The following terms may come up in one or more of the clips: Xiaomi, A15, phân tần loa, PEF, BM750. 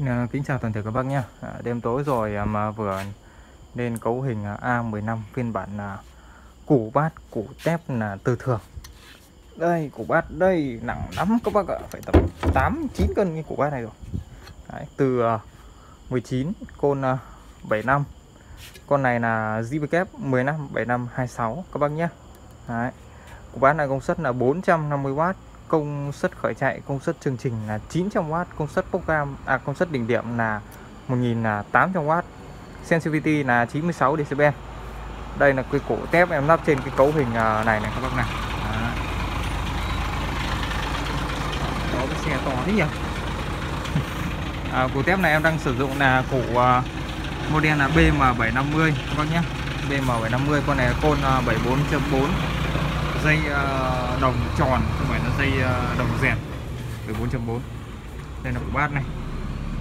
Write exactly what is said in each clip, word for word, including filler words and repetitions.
Xin kính chào toàn thể các bác nhé. Đêm tối rồi mà vừa nên cấu hình A mười lăm phiên bản là củ bát củ tép là từ thường. Đây, củ bát đây nặng lắm các bác ạ, phải tầm tám chín cân cái củ bát này rồi. Đấy, từ mười chín con bảy lăm. Con này là Z W mười lăm bảy năm hai sáu các bác nhé. Đấy. Củ bát này công suất là bốn trăm năm mươi oát. Công suất khởi chạy, công suất chương trình là chín trăm oát, công suất program à công suất đỉnh điểm là một nghìn tám trăm oát. Sensitivity là chín mươi sáu decibel. Đây là cái cổ tép em lắp trên cái cấu hình này này các bác này. Đó. Đó, cái xe to thế nhỉ. À, cổ tép này em đang sử dụng là cổ uh, model là B M bảy năm mươi các bác nhé. B M bảy năm mươi con này là côn bảy mươi bốn chấm bốn. Dây uh, đồng tròn không phải là dây uh, đồng dẹt mười bốn chấm bốn. Đây là của bát này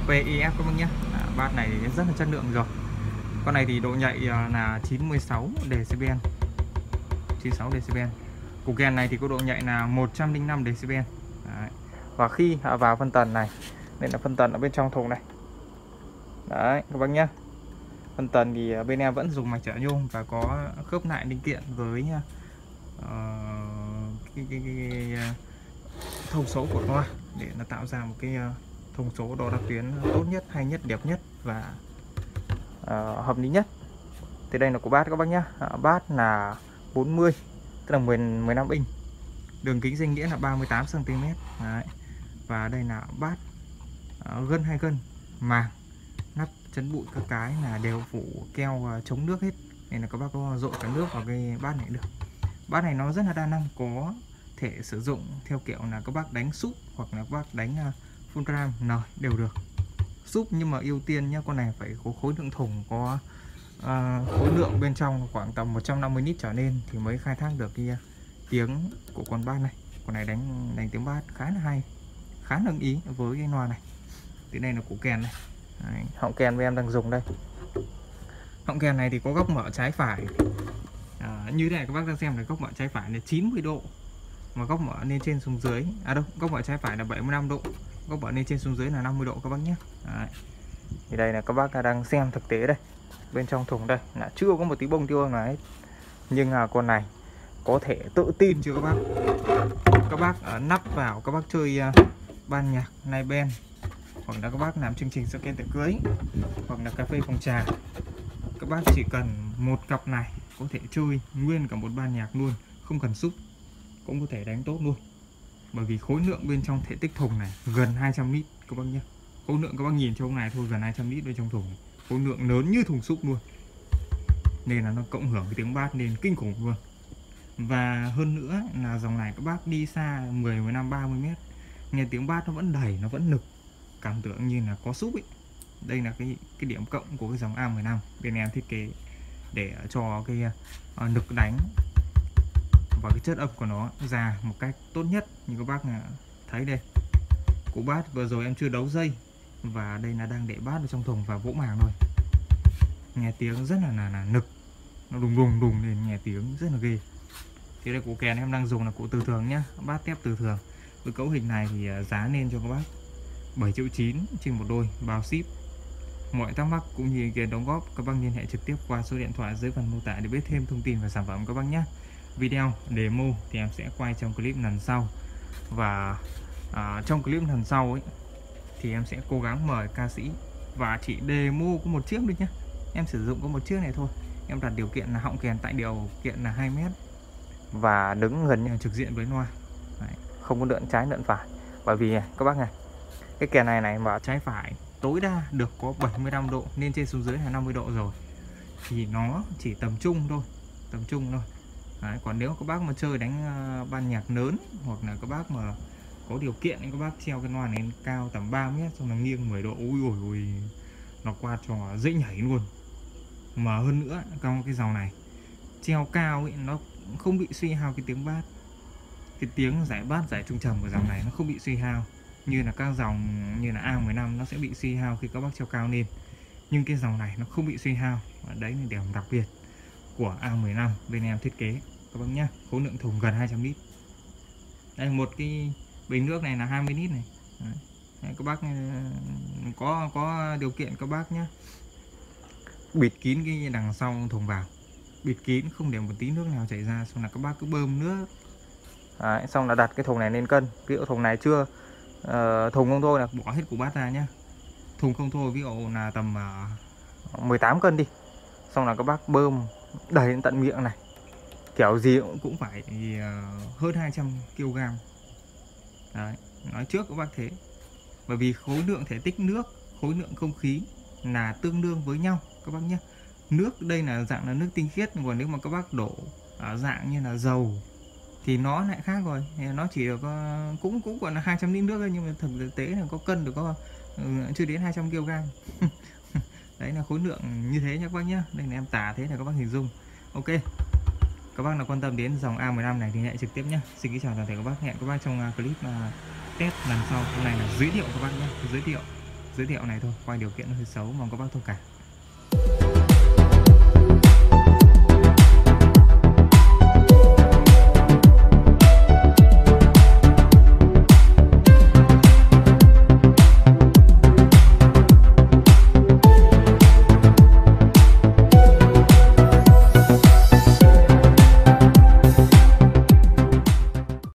P E F các bác nhé. À, bát này rất là chất lượng rồi. Con này thì độ nhạy uh, là chín mươi sáu decibel. chín mươi sáu decibel. Cục kèn này thì có độ nhạy là một trăm linh năm decibel. Đấy. Và khi uh, vào phân tần này, đây là phân tần ở bên trong thùng này. Đấy các bác nhé. Phân tần thì uh, bên em vẫn dùng mạch trợ nhôm và có khớp lại linh kiện với uh, Cái, cái, cái, cái thông số của nó để nó tạo ra một cái thông số đo đạc tuyến tốt nhất, hay nhất, đẹp nhất và uh, hợp lý nhất. Thì đây là của bát các bác nhá. À, bát là bốn mươi, tức là mười, mười lăm inch. Đường kính danh nghĩa là ba mươi tám xăng ti mét. Đấy. Và đây là bát uh, gân hai gân, màng, nắp chấn bụi các cái là đều phủ keo uh, chống nước hết. Nên là các bác có dội cả nước vào cái bát này được. Bát này nó rất là đa năng, có thể sử dụng theo kiểu là các bác đánh súp hoặc là các bác đánh full gram nồi đều được. Súp nhưng mà ưu tiên nhá, con này phải có khối lượng thùng có uh, khối lượng bên trong khoảng tầm một trăm năm mươi lít trở lên thì mới khai thác được cái tiếng của con bát này. Con này đánh đánh tiếng bát khá là hay, khá ưng ý với cái loa này. Thì đây là củ kèn này. Đấy, họng kèn mà em đang dùng đây. Họng kèn này thì có góc mở trái phải. À, như thế này các bác đang xem là góc mở trái phải là chín mươi độ, mà góc mở lên trên xuống dưới à đâu góc mở trái phải là bảy mươi lăm độ, góc mở lên trên xuống dưới là năm mươi độ các bác nhé. Đấy. Thì đây là các bác đang xem thực tế đây, bên trong thùng đây là chưa có một tí bông tiêu nào hết, nhưng à, con này có thể tự tin chưa các bác. Các bác à, nắp vào các bác chơi à, ban nhạc nai ben, hoặc là các bác làm chương trình sự kiện tiệc cưới, hoặc là cà phê phòng trà, các bác chỉ cần một cặp này có thể chơi nguyên cả một ban nhạc luôn, không cần súp cũng có thể đánh tốt luôn, bởi vì khối lượng bên trong thể tích thùng này gần hai trăm lít các bác nhé. Khối lượng các bác nhìn trong này thôi gần hai trăm lít bên trong thùng này. Khối lượng lớn như thùng súp luôn, nên là nó cộng hưởng cái tiếng bát nên kinh khủng luôn. Và hơn nữa là dòng này các bác đi xa mười, mười lăm, ba mươi mét nghe tiếng bát nó vẫn đầy, nó vẫn nực, cảm tưởng như là có súp ấy. Đây là cái cái điểm cộng của cái dòng A mười lăm bên em thiết kế để cho cái uh, lực đánh và cái chất âm của nó ra một cách tốt nhất. Như các bác thấy đây, cụ bát vừa rồi em chưa đấu dây, và đây là đang để bát vào trong thùng và vỗ màng thôi, nghe tiếng rất là là, là nực, nó đùng đùng đùng nên nghe tiếng rất là ghê. Thì đây cụ kèn em đang dùng là cụ từ thường nhá, bát tép từ thường. Với cấu hình này thì giá nên cho các bác bảy triệu chín trên một đôi bao ship. Mọi thắc mắc cũng như ý kiến đóng góp các bác liên hệ trực tiếp qua số điện thoại dưới phần mô tả để biết thêm thông tin về sản phẩm các bác nhé. Video demo thì em sẽ quay trong clip lần sau, và à, trong clip lần sau ấy thì em sẽ cố gắng mời ca sĩ và chị demo có một chiếc được nhé. Em sử dụng có một chiếc này thôi. Em đặt điều kiện là họng kèn tại điều kiện là hai mét và đứng gần như trực diện với loa, không có lượn trái lượn phải, bởi vì các bác này cái kèn này này mà trái phải tối đa được có bảy mươi lăm độ, nên trên xuống dưới là năm mươi độ rồi thì nó chỉ tầm trung thôi, tầm trung thôi. Đấy, còn nếu các bác mà chơi đánh uh, ban nhạc lớn, hoặc là các bác mà có điều kiện các bác treo cái loa này lên cao tầm ba mét xong là nghiêng mười độ, ui ui ui nó qua trò dễ nhảy luôn. Mà hơn nữa trong cái dòng này treo cao ấy, nó không bị suy hao cái tiếng bát, cái tiếng giải bát giải trung trầm của dòng này nó không bị suy hao như là các dòng như là A mười lăm nó sẽ bị suy hao khi các bác treo cao lên, nhưng cái dòng này nó không bị suy hao. Và đấy là điểm đặc biệt của A mười lăm bên em thiết kế các bác nhá. Khối lượng thùng gần hai trăm lít. Đây, một cái bình nước này là hai mươi lít này. Đấy. Các bác có có điều kiện các bác nhé, bịt kín cái đằng sau thùng vào, bịt kín không để một tí nước nào chảy ra, xong là các bác cứ bơm nước. Đấy, xong là đặt cái thùng này lên cân. Ví dụ thùng này chưa uh, thùng không thôi là bỏ hết củ bát ra nhá. Thùng không thôi ví dụ là tầm uh, mười tám cân đi. Xong là các bác bơm đẩy đến tận miệng này. Kiểu gì cũng cũng phải uh, hơn hai trăm ki lô gam. Đấy, nói trước các bác thế. Bởi vì khối lượng thể tích nước, khối lượng không khí là tương đương với nhau các bác nhé. Nước đây là dạng là nước tinh khiết, còn nếu mà các bác đổ uh, dạng như là dầu thì nó lại khác rồi, nó chỉ được uh, cũng cũng còn là hai trăm lít nước thôi, nhưng mà thực tế là có cân được có uh, chưa đến hai trăm ki lô gam. Đấy là khối lượng như thế nhé các bác nhé. Đây là em tả thế là các bác hình dung. Ok, các bác nào quan tâm đến dòng A mười lăm này thì hãy trực tiếp nhé. Xin kính chào toàn thể các bác, hẹn các bác trong clip là test lần sau. Cái này là giới thiệu các bác nhé, giới thiệu giới thiệu này thôi, quay điều kiện hơi xấu mong các bác thông cảm.